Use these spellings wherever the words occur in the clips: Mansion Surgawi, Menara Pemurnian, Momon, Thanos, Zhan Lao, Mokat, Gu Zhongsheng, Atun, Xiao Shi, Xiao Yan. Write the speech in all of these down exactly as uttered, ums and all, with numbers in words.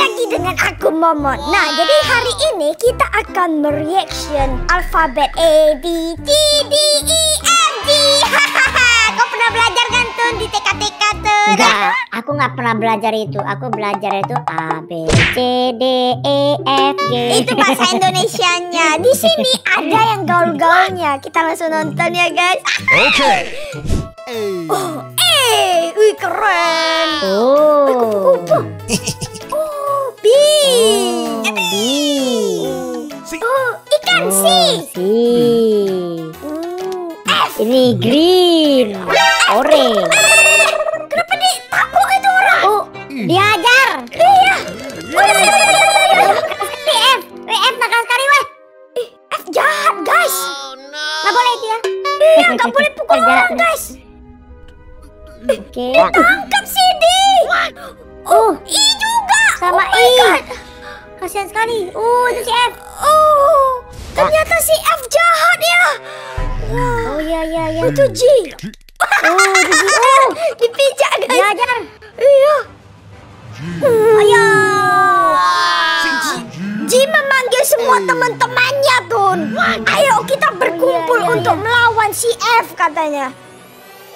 lagi dengan aku Momon. Nah, jadi hari ini kita akan mereaction alfabet A, B, C, D, E, F, G. Kau pernah belajar kan Tun di T K T K tuh? Enggak, aku nggak pernah belajar itu. Aku belajar itu A, B, C, D, E, F, G. Itu bahasa Indonesianya. Di sini ada yang gaul-gaulnya. Kita langsung nonton ya guys. Oke. Oh, eh, wih keren. Oh, kupu-kupu. Oh, B. Oh, B. Oh, ikan C. C. F. Ini green, orange. Kenapa ditabok itu orang? Oh, diajar. Iya. F, F nakal sekali weh. F jahat guys. Nggak boleh itu ya. Iya, nggak boleh pukul orang guys. Oke. Tangkap C D. Oh, I juga. Sama oh I. Kasihan sekali. Oh, itu si F. Oh, ternyata si F jahat ya. Wah. Oh ya ya ya. Itu G. Oh, itu G. Oh, dipijak guys. Diajar. Iya. Ayo. G memanggil semua teman-temannya Tun. Ayo kita berkumpul oh, ya, ya, untuk ya. melawan si F katanya.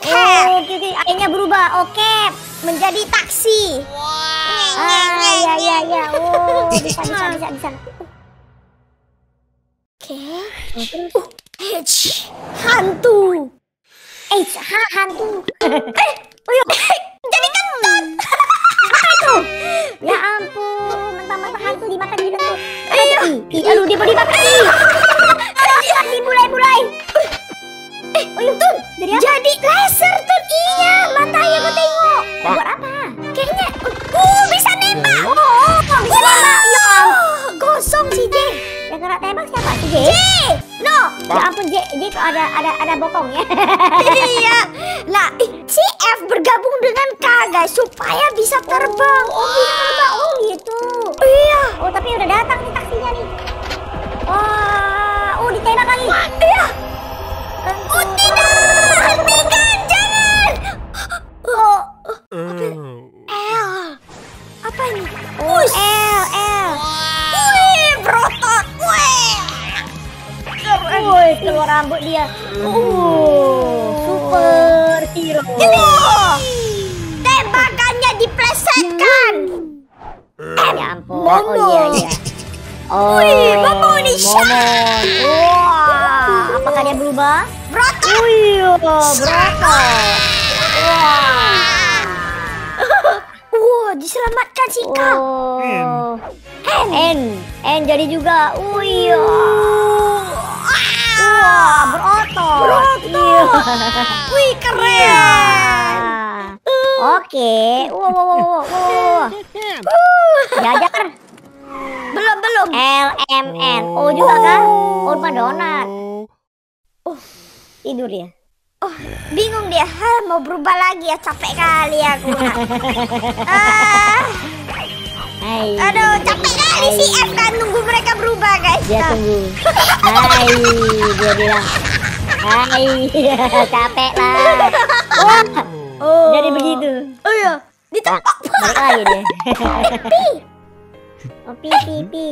Oh, jadi akhirnya berubah. Oke, menjadi taksi. Wow. Ah, ya ya ya. Oh, bisa bisa bisa bisa. Oke. Okay. H hantu. H ha, hantu. Eh, oyok. Jadi kentut. Apa itu? Ya ampun, mentah-mentah hantu dimakan di kentut. Ih, aduh dia dimakan. Ih, mulai-mulai. Eh, oyok tuh. Jadi apa? Jadi laser tuh iya, matanya gue tengok. Buat apa? Kayaknya, uh bisa nembak. Oh, oh, oh bisa nembak. Ya ampun, gosong si J. Yang kena tembak siapa? Si J. No. Ya ampun J, J kok ada ada ada bokong ya. Iya. Lah, si F bergabung dengan K guys supaya bisa terbang. Oh, bisa terbang. Oh gitu. Iya. Oh tapi udah datang nih taksinya nih. Wah, oh ditembak lagi. Iya. Oh tidak. Hentikan, jangan! Oh, apa? L. Apa ini? Oh, L, L. Wih, berotot. Wih. Wih, keluar rambut dia. Oh, super hero. Tembakannya diplesetkan. M. Ya ampun. Oh, iya, iya. Wih, Momon. Wah, apakah dia berubah? Broto. Wih, broto. Wah. Wah, diselamatkan si K. N. N. N jadi juga. Wih. Wah, broto. Broto. Wih, keren. Oke. Wah, wah, wah, wah. Jajar. Belum, belum. L, M, N. O juga kan? Orba donat. Oh. Tidur ya. Oh, bingung dia. Hah, mau berubah lagi ya, capek kali aku. Ah. Hai. Aduh, capek kali si F kan nunggu mereka berubah, guys. Dia tunggu. Hai, dia bilang. Hai, capek lah. Wah. Oh. Jadi begitu. Oh iya, ditepok. Balik lagi deh. Pipi. Oh, pipi, pipi.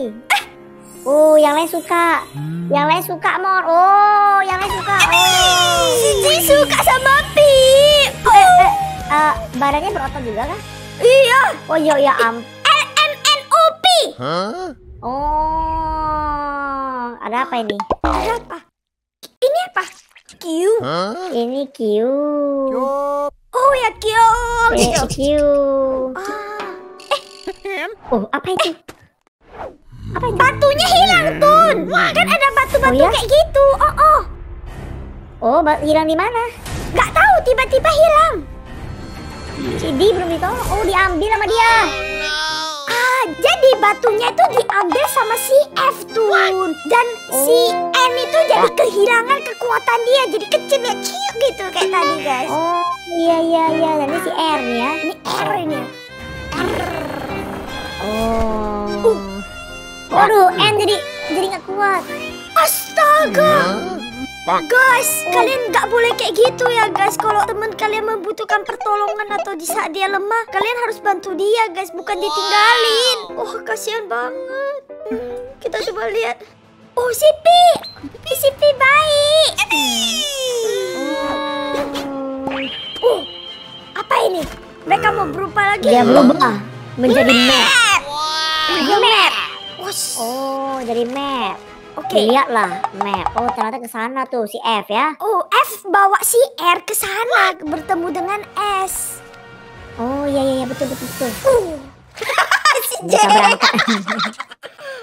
Oh, yang lain suka. Yang lain suka, Mor. Oh, yang lain suka. Oh. Si suka sama Pi. Oh. Eh, eh, uh, badannya berotot juga kan? Iya. Oh, ya ya am. L M N O P. Huh? Oh. Ada apa ini? Ada apa? Ini apa? Q. Huh? Ini Q. Q. Oh, ya Q. Eh, Q. Ah. Eh. Oh, apa itu? Eh. Apa itu? Batunya hilang Tun. Kan ada batu-batu oh, ya? Kayak gitu. Oh oh. Oh hilang di mana? Gak tahu. Tiba-tiba hilang. C D belum ditolong. Oh diambil sama dia. Ah jadi batunya itu diambil sama si F Tun. Dan si N itu jadi kehilangan kekuatan dia. Jadi kecil ya ciuk gitu kayak tadi guys. Oh iya iya iya. Dan ini si R ya. Ini R ini. R. Oh. Uh. Waduh, N jadi jadi nggak kuat. Astaga. Guys, kalian nggak boleh kayak gitu ya guys. Kalau teman kalian membutuhkan pertolongan atau di saat dia lemah, kalian harus bantu dia guys, bukan ditinggalin. Oh, kasihan banget. Hmm, kita coba lihat. Oh, Sipi, Sipi baik. Oh, apa ini? Mereka mau berubah lagi? Dia berubah menjadi map. Wow. Map. Oh, jadi map. Oke, lihatlah map. Oh, ternyata ke sana tuh si F ya. Oh, F bawa si R ke sana bertemu dengan S. Oh, iya iya betul betul betul. Uh. Si J.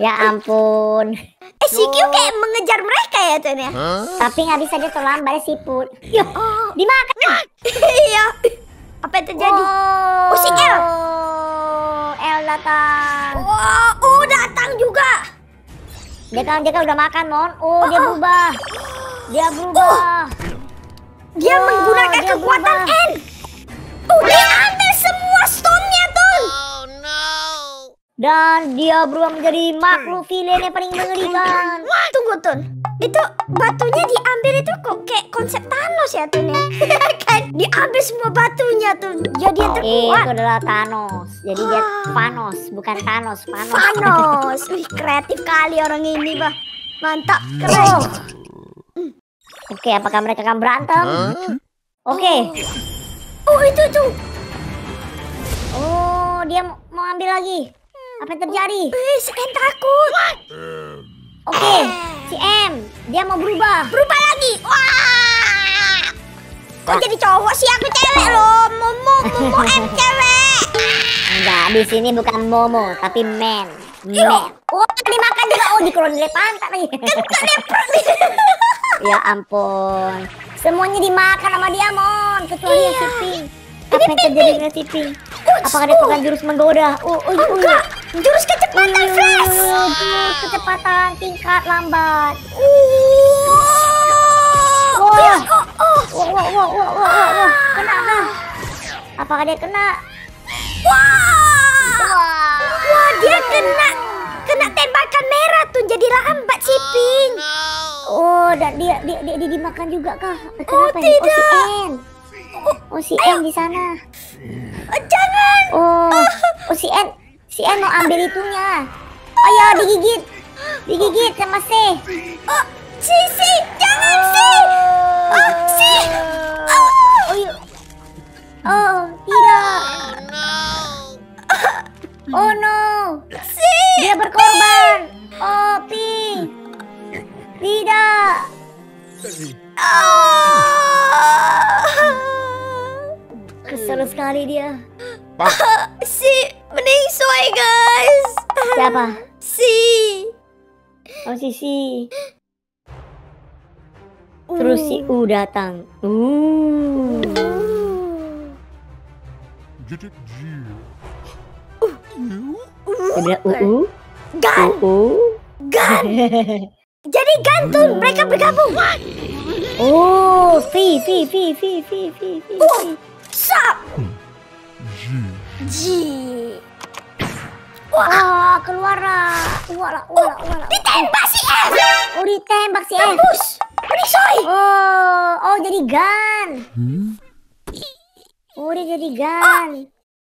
Ya ampun. Eh, si Q kayak mengejar mereka ya tuh ya. Huh? Tapi nggak bisa, dia terlambat si Put. Ya, oh. Dimakan. Iya. Apa yang terjadi? Wow. Oh, si L. Oh, L datang. Wow, oh, datang juga. Dia kan, dia kan udah makan, Mon. Oh, oh dia berubah. Dia berubah. Oh, dia oh, menggunakan dia kekuatan berubah. N. Oh, dia ambil semua stone-nya tuh. Oh, no. Dan dia berubah menjadi makhluk villain yang paling mengerikan. Tunggu, Tun. Itu batunya diambil itu kok kayak konsep Thanos ya, Tun ya? Kan diambil semua batunya, Tun. Jadi dia terkuat. Itu adalah Thanos. Jadi dia Thanos, bukan Thanos, Thanos. Thanos. Wih, kreatif kali orang ini, bah. Mantap, keren. Oh. Mm. Oke, okay, apakah mereka akan berantem? Huh? Oke. Okay. Oh, itu tuh. Oh, dia mau ambil lagi. Apa yang terjadi? Oh, si N takut. Oke, okay, si M dia mau berubah. Berubah lagi. Wah. Kok jadi cowok sih, aku cewek loh. Momo, Momo M cewek. Enggak, di sini bukan Momo tapi men. Men. Oh, dimakan juga. Oh, dikeluarin dari pantat lagi. Ya ampun. Semuanya dimakan sama dia, Mon. Kecuali si Pink. Apa yang terjadi dengan si Pink? Apakah dia pakai jurus menggoda? Oh, oh, enggak. Jurus kecepatan flash. Jurus kecepatan tingkat lambat. Wah. Wah, wah, wah, wah, wah. Kena lah. Apakah dia kena? Wah. Wah, dia kena. Kena tembakan merah tuh, jadi lambat si Pink. Oh, dan dia dia dia dimakan juga kah? Kenapa ini? Oh, si N. Oh, si N di sana. Jangan. Oh, oh si N. Si N mau ambil itunya. Oh ya, digigit. Digigit sama C. Oh, si si jangan C. Oh, si. Oh, oh, oh, oh tidak. Oh no. Oh no. Si. Dia berkorban. Oh, P. Tidak. Oh. Kesel sekali dia. Si. Mending soy guys. Siapa? Si. Oh, si si. Uh. Terus si U datang. Uh. Udah U U. Gan. Gan. Jadi gantun mereka bergabung. Oh, fi fi fi fi fi fi fi. Uh. Sap. Ji. Wah, keluar lah. Wala, wala, wala. Ditembak si F. Oh, ditembak si F. Tembus. Penisoi. Oh, oh jadi gun. Hmm? Oh, dia jadi gun.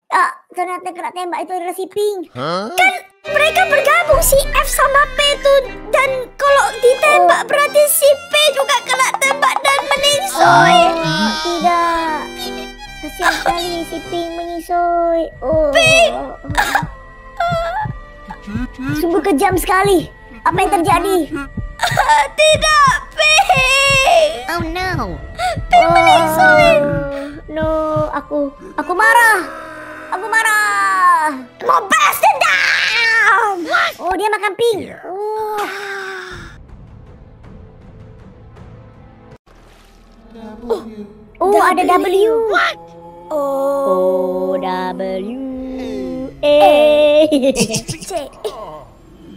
Ah, oh, ternyata kena tembak itu adalah si Pink. Huh? Kan mereka bergabung si F sama P itu, dan kalau ditembak oh. berarti si P juga kena tembak dan penisoi. Oh, tidak. Kasihan sekali si Pink menyisoi. Oh. Pink. Sungguh kejam sekali. Apa yang terjadi? Tidak, Pink. Oh no. Pink oh, menyisoi. No, aku aku marah. Aku marah. Mau balas dendam. Oh, dia makan Pink. Oh. Oh. Oh, W. Ada W. What? Oh, W. E. C.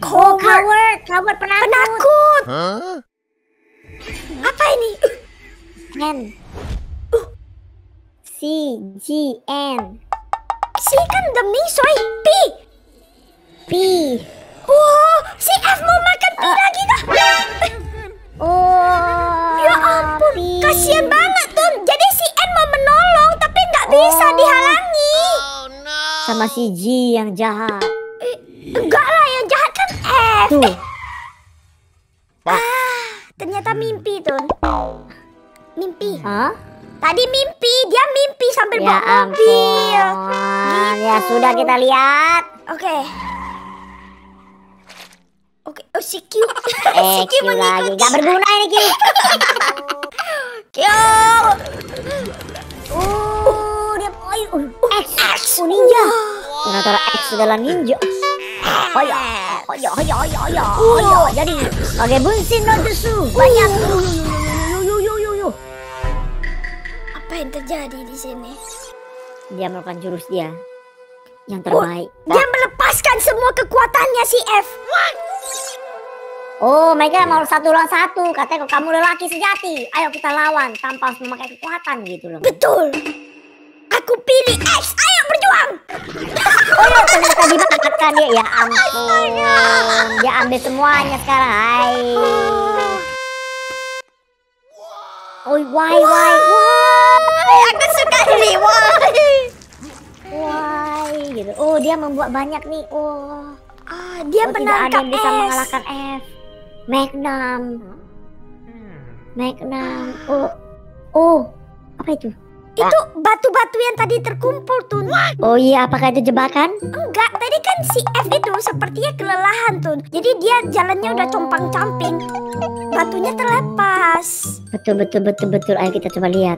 Oh, coward, coward penakut. Penakut. Huh? Apa ini? N. Uh. C, G, N. C kan demi soy P. P. Oh, si F mau makan P uh. lagi kah? Oh. kasihan banget tuh. Jadi si N mau menolong tapi nggak bisa oh. dihalangi. Oh, no. Sama si G yang jahat. Eh, enggak lah, yang jahat kan F. Tuh. Eh. Ah, ternyata mimpi tuh. Mimpi. Hah? Tadi mimpi, dia mimpi sambil ya bawa mobil. Gitu. Ya sudah kita lihat. Oke. Okay. Oke, okay. oh si Q. Eh, si Q, Q lagi. Gak berguna ini Q. Q. Oh, dia play. Oh, X. X. Oh, ninja. Ternyata X adalah ninja. Oh ya, oh ya, oh ya, oh ya, oh ya. Jadi, oke bunsin no jutsu banyak. Yo yo yo yo. Apa yang terjadi di sini? Dia melakukan jurus dia yang terbaik. Oh, dia melepaskan semua kekuatannya si F. What? Oh my god, mau satu lawan satu. Katanya kamu lelaki sejati, ayo kita lawan tanpa harus memakai kekuatan gitu loh. Betul. Aku pilih X, ayo berjuang. Oh ya, ternyata dimakan dia. Ya ampun, dia ambil semuanya sekarang. Hai. Oh why why why. Aku suka ini why. Why gitu. Oh dia membuat banyak nih. Oh, oh dia oh, menangkap S. Tidak ada yang bisa mengalahkan F. Magnum, Magnum, oh, oh, apa itu? Itu batu-batu yang tadi terkumpul tuh. Oh iya, apakah itu jebakan? Enggak, tadi kan si F itu sepertinya kelelahan tuh. Jadi dia jalannya udah compang-camping, batunya terlepas. Betul, betul, betul, betul. Ayo kita coba lihat.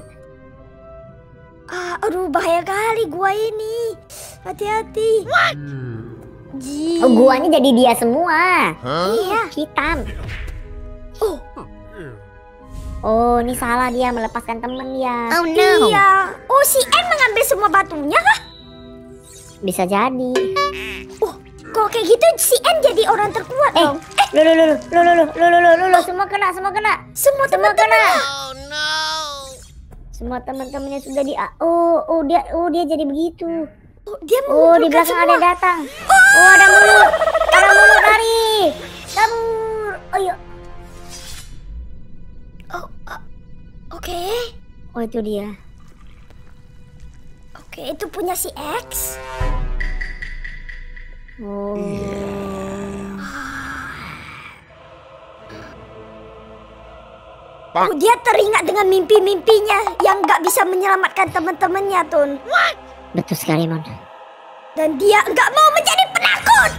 Ah, aduh bahaya kali gua ini. Hati-hati. G. Oh, guanya jadi dia semua. Huh? Iya, hitam. Oh. Oh, ini salah dia melepaskan temen dia. Oh no. Iya. Oh, si N mengambil semua batunya kah? Bisa jadi. Oh, kok kayak gitu si N jadi orang terkuat dong. Eh, lo lo lo lo lo lo lo lo semua kena, semua kena. Semua temen kena. Oh no. Semua teman-temannya sudah di oh, oh dia oh dia jadi begitu. Oh, dia oh di belakang semua. Ada datang. Oh, oh ada mulut, ada mulut lari, kabur. Oh iya. Oh, uh, oke. Okay. Oh itu dia. Oke okay, itu punya si X. Oh. Yeah. Oh dia teringat dengan mimpi-mimpinya yang nggak bisa menyelamatkan teman-temannya Tun. What? Betul sekali, Mon. Dan dia nggak mau menjadi penakut.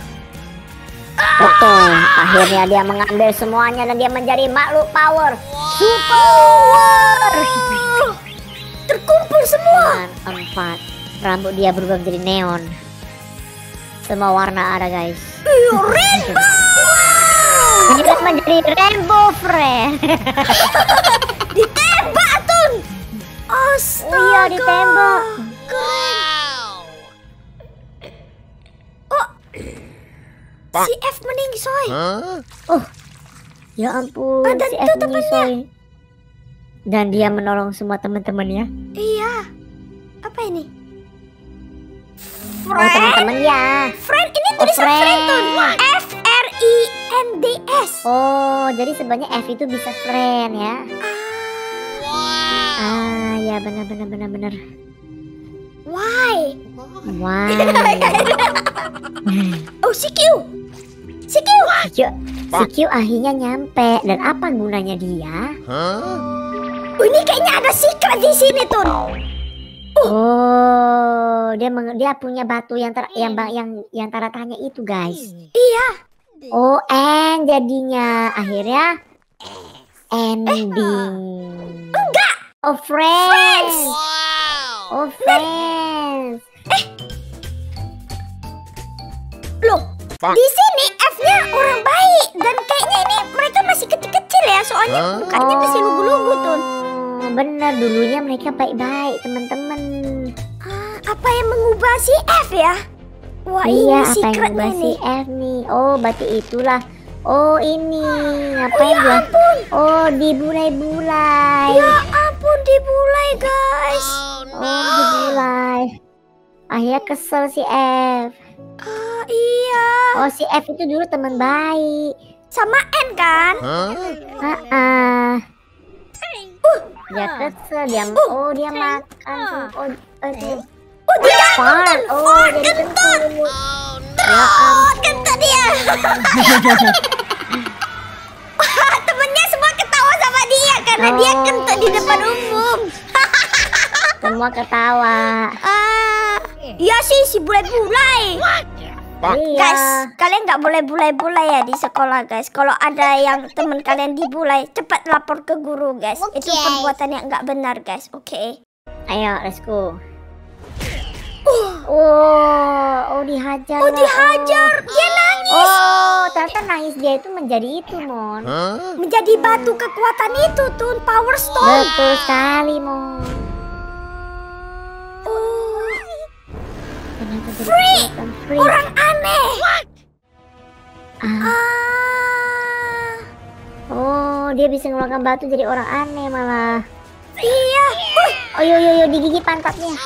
Betul. Akhirnya dia mengambil semuanya dan dia menjadi makhluk power. Super. Terkumpul semua. Dan empat. Rambut dia berubah menjadi neon. Semua warna ada, guys. Rainbow. Dia juga menjadi rainbow friend. Ditembak tuh. Astaga. Iya, ditembak. Wow. Oh, si F meningsoi. Huh? Oh, ya ampun. Ah, dan si F meningsoi. Dan dia menolong semua teman-temannya. Iya. Apa ini? Friend. Oh, teman-temannya. Friend ini tulisan oh, friend tuh. F R I N D S. Oh, jadi sebenarnya F itu bisa friend ya. Ah, wow. ah ya benar-benar benar-benar. Why? Why? Oh si Q, si Q, si Q, si Q akhirnya nyampe. Dan apa gunanya dia? Huh? Oh, ini kayaknya ada secret di sini Tun. Oh, oh dia dia punya batu yang ter yang yang yang tanda tanya itu guys. Iya. Oh N jadinya akhirnya ending. Eh, enggak. Oh friends. friends. Oh friends. Eh. Loh, di sini F-nya orang baik dan kayaknya ini mereka masih kecil-kecil ya, soalnya huh? mukanya masih lugu-lugu tuh. Bener, dulunya mereka baik-baik, teman-teman. Ah, apa yang mengubah si F ya? Wah, iya, ini secretnya nih. Si F nih. Oh, berarti itulah. Oh, ini. Apa yang dia? Oh, dibulai-bulai. Ya ampun, dibulai, guys. Oh dibulai. Akhirnya kesel si F. Oh iya. Oh si F itu dulu teman baik. Sama N kan? Heeh. Uh, uh. uh. Dia kesel, dia oh dia makan. Oh, dia makan. Oh, dia kentut. Oh, no, kentut dia. Wah, temennya semua ketawa sama dia karena dia kentut di depan umum. Semua ketawa. Iya sih, si bulai-bulai. Iya. Guys, kalian nggak boleh bulai-bulai ya di sekolah, guys. Kalau ada yang teman kalian dibulai, cepat lapor ke guru, guys. Okay. Itu perbuatan yang nggak benar, guys. Oke. Okay. Ayo, let's go. Uh. Oh, oh dihajar. Oh dihajar, oh. Dia nangis. Oh, ternyata nangis dia itu menjadi itu, Mon. Huh? Menjadi batu kekuatan itu, tuh, power stone. Betul sekali, Mon. Oh. Free. Free. Orang aneh. Ah. ah. Oh, dia bisa ngeluarkan batu jadi orang aneh malah. Iya. Oh, yo yo yo digigit pantatnya. Oh,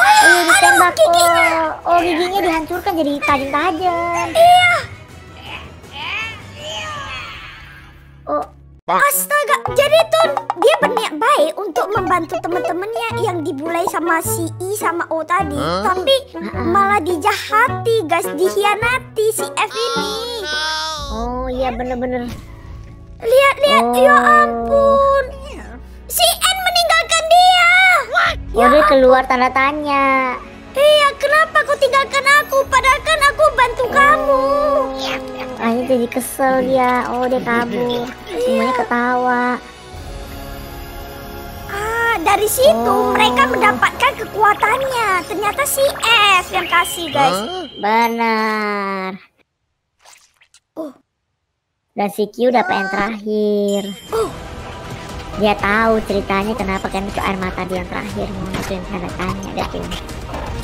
oh ditembak. Aduh, giginya. Oh, oh, giginya dihancurkan jadi tajam-tajam. Iya. Oh. Astaga, jadi Tun, dia berniat baik untuk membantu teman-temannya yang dibulai sama si I sama O tadi, huh? Tapi malah dijahati, guys, dikhianati si F ini. Oh iya, bener-bener. Lihat-lihat, oh. Ya ampun, si N meninggalkan dia. Oh, ya dia keluar tanda tanya. Iya, kenapa kau tinggalkan aku? Padahal kan aku bantu oh. kamu. Akhirnya jadi kesel dia. Oh, dia kabur. Semuanya ketawa. Ah, dari situ oh. mereka mendapatkan kekuatannya. Ternyata si F yang kasih, guys. Benar. Oh. Dan si Q dapat yang terakhir. Oh. Dia tahu ceritanya kenapa kan itu air mata dia yang terakhir. Itu yang tanda tanya, guys.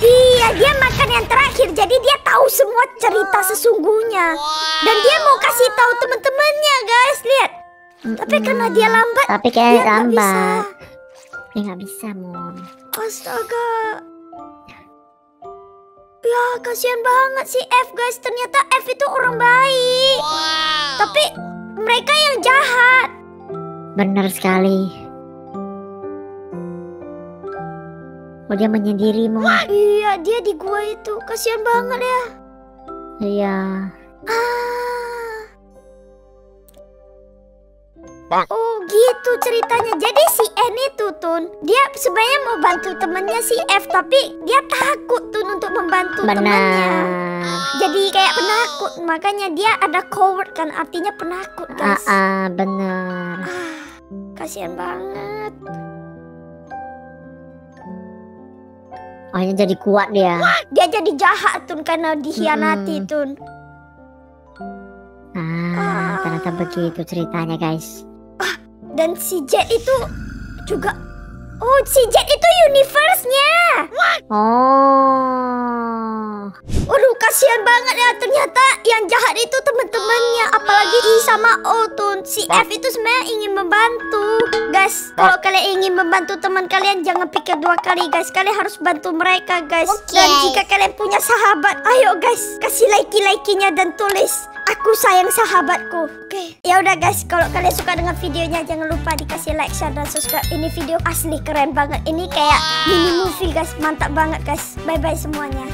Iya, dia makan yang terakhir, jadi dia tahu semua cerita sesungguhnya. Dan dia mau kasih tahu temen-temennya, guys, lihat. Mm-mm. Tapi karena dia lambat, tapi kayak dia lambat. Dia nggak bisa, Mon. Astaga. Ya, kasihan banget si F, guys. Ternyata F itu orang baik. Wow. Tapi mereka yang jahat. Benar sekali. Oh, dia menyendiri, Mon. Iya, dia di gua itu. Kasihan banget ya. Iya. Ah. Bang. Oh, gitu ceritanya. Jadi si N itu, Tun, dia sebenarnya mau bantu temannya si F, tapi dia takut, Tun, untuk membantu temannya. Jadi kayak penakut. Makanya dia ada coward kan, artinya penakut, guys. Ah, benar. Ah, kasihan banget. Akhirnya jadi kuat dia. Dia jadi jahat, Tun, karena dikhianati, hmm. Tun. Ah, ah, ternyata begitu ceritanya, guys. Ah, dan si Jet itu juga. Oh, si Jet itu universe-nya. Oh. Aduh, kasihan banget ya. Ternyata yang jahat itu teman-temannya, apalagi I sama O, Tun. Si F itu sebenarnya ingin membantu. Guys, kalau kalian ingin membantu teman kalian, jangan pikir dua kali, guys. Kalian harus bantu mereka, guys. Okay. Dan jika kalian punya sahabat, ayo, guys, kasih like-like-nya dan tulis "Aku sayang sahabatku." Oke. Okay. Ya udah, guys, kalau kalian suka dengan videonya, jangan lupa dikasih like, share, dan subscribe. Ini video asli keren banget. Ini kayak mini movie, guys. Mantap banget, guys. Bye bye semuanya.